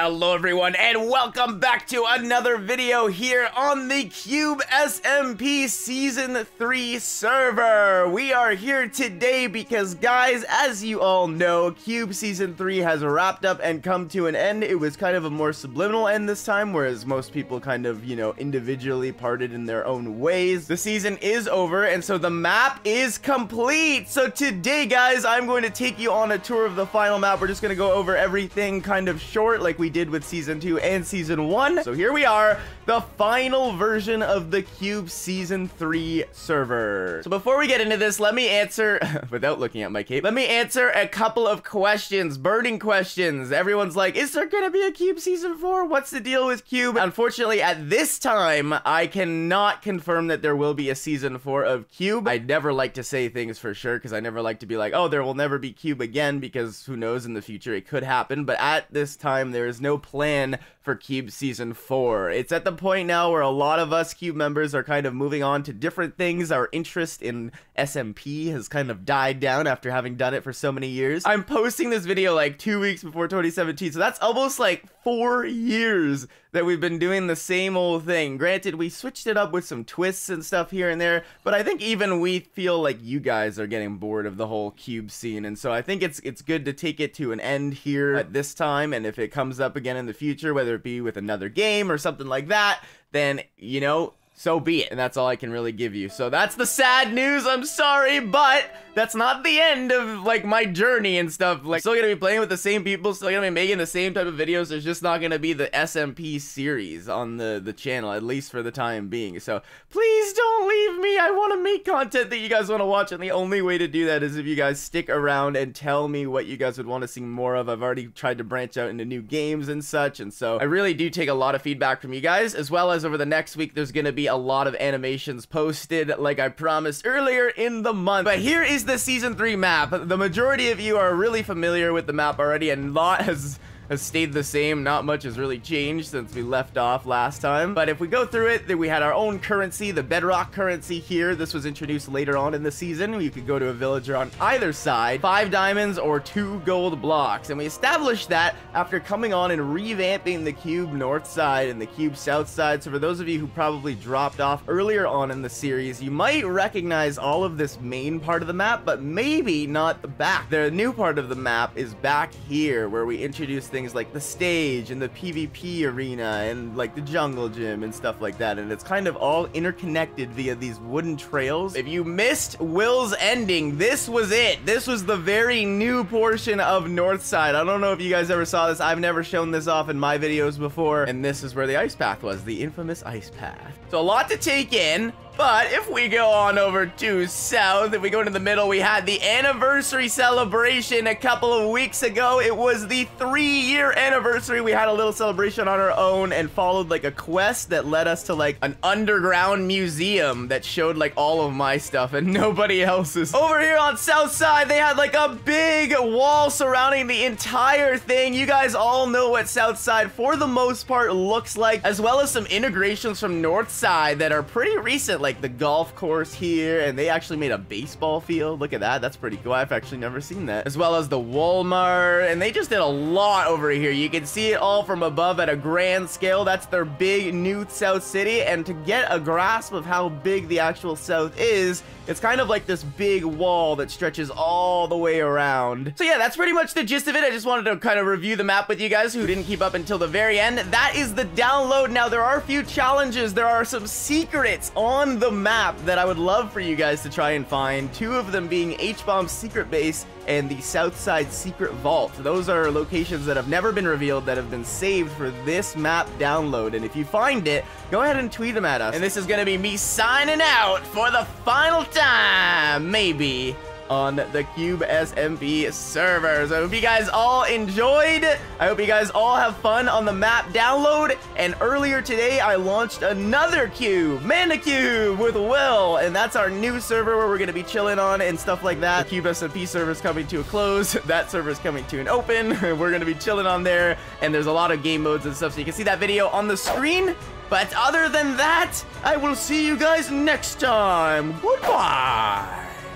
Hello everyone and welcome back to another video here on the Cube SMP Season 3 server. We are here today because guys, as you all know, Cube Season 3 has wrapped up and come to an end. It was kind of a more subliminal end this time, whereas most people kind of, you know, individually parted in their own ways. The season is over and so the map is complete. So today guys, I'm going to take you on a tour of the final map. We're just going to go over everything kind of short like we did with season 2 and season 1. So here we are, the final version of the Cube Season 3 server. So before we get into this, let me answer, without looking at my cape, let me answer a couple of questions, burning questions. Everyone's like, is there gonna be a Cube Season 4? What's the deal with Cube? Unfortunately, at this time, I cannot confirm that there will be a Season 4 of Cube. I never like to say things for sure because I never like to be like, oh, there will never be Cube again, because who knows, in the future it could happen. But at this time, there is no plan for Cube Season 4. It's at the point now where a lot of us Cube members are kind of moving on to different things. Our interest in SMP has kind of died down after having done it for so many years. I'm posting this video like 2 weeks before 2017, so that's almost like 4 years that we've been doing the same old thing. Granted, we switched it up with some twists and stuff here and there, but I think even we feel like you guys are getting bored of the whole Cube scene, and so I think it's good to take it to an end here at this time. And if it comes up again in the future, whether it be with another game or something like that, then, you know, so be it. And that's all I can really give you. So that's the sad news. I'm sorry, but that's not the end of like my journey and stuff. Like, still gonna be playing with the same people, still gonna be making the same type of videos. There's just not gonna be the SMP series on the channel, at least for the time being. So please don't leave me. I want to make content that you guys want to watch, and the only way to do that is if you guys stick around and tell me what you guys would want to see more of. I've already tried to branch out into new games and such, and so I really do take a lot of feedback from you guys, as well as over the next week there's gonna be a lot of animations posted like I promised earlier in the month. But here is the season 3 map. The majority of you are really familiar with the map already, and a lot has stayed the same. Not much has really changed since we left off last time. But if we go through it, then we had our own currency, the bedrock currency here. This was introduced later on in the season. You could go to a villager on either side, 5 diamonds or 2 gold blocks. And we established that after coming on and revamping the Cube north side and the Cube south side. So for those of you who probably dropped off earlier on in the series, you might recognize all of this main part of the map, but maybe not the back. The new part of the map is back here, where we introduced things like the stage and the PvP arena and like the jungle gym and stuff like that. And it's kind of all interconnected via these wooden trails. If you missed Will's ending, this was it. This was the very new portion of Northside. I don't know if you guys ever saw this. I've never shown this off in my videos before. And this is where the ice path was, the infamous ice path. So a lot to take in. But if we go on over to south, if we go into the middle, we had the anniversary celebration a couple of weeks ago. It was the 3-year anniversary. We had a little celebration on our own and followed like a quest that led us to like an underground museum that showed like all of my stuff and nobody else's. Over here on south side, they had like a big wall surrounding the entire thing. You guys all know what south side for the most part looks like, as well as some integrations from north side that are pretty recent. Like the golf course here, and they actually made a baseball field. Look at that. That's pretty cool. I've actually never seen that. As well as the Walmart, and they just did a lot over here. You can see it all from above at a grand scale. That's their big new South City, and to get a grasp of how big the actual South is, it's kind of like this big wall that stretches all the way around. So yeah, that's pretty much the gist of it. I just wanted to kind of review the map with you guys who didn't keep up until the very end. That is the download. Now, there are a few challenges. There are some secrets on the map that I would love for you guys to try and find, 2 of them being H-Bomb's secret base and the Southside secret vault. Those are locations that have never been revealed that have been saved for this map download, and if you find it, go ahead and tweet them at us. And this is gonna be me signing out for the final time, maybe, on the Cube SMP server. So I hope you guys all enjoyed. I hope you guys all have fun on the map download. And earlier today, I launched another Cube, ManaCube with Will, and that's our new server where we're gonna be chilling on and stuff like that. The Cube SMP server's coming to a close. That server's coming to an open. We're gonna be chilling on there, and there's a lot of game modes and stuff, so you can see that video on the screen. But other than that, I will see you guys next time. Goodbye.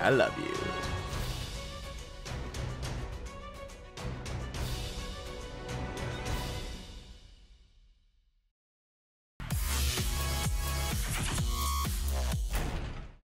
I love you.